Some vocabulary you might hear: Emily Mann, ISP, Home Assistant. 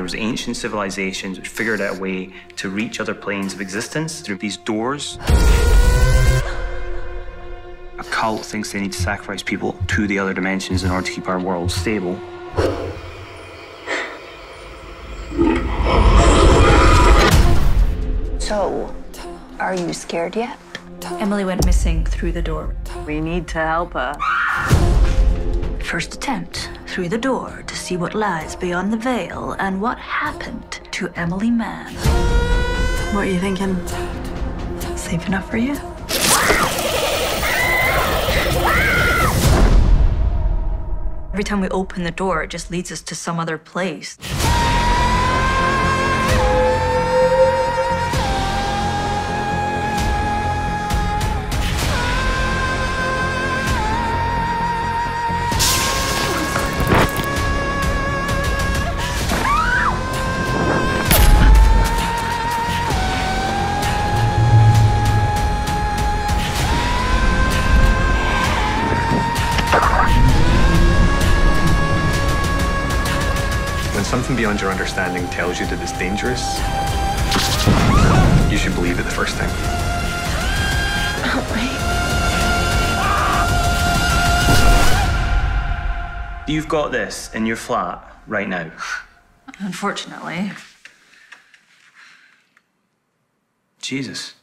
There was ancient civilizations which figured out a way to reach other planes of existence through these doors. A cult thinks they need to sacrifice people to the other dimensions in order to keep our world stable. So, are you scared yet? Emily went missing through the door. We need to help her. First attempt, through the door, to see what lies beyond the veil and what happened to Emily Mann. What are you thinking? Safe enough for you? Every time we open the door, it just leads us to some other place. When something beyond your understanding tells you that it's dangerous, you should believe it the first time. Oh, you've got this in your flat right now. Unfortunately. Jesus.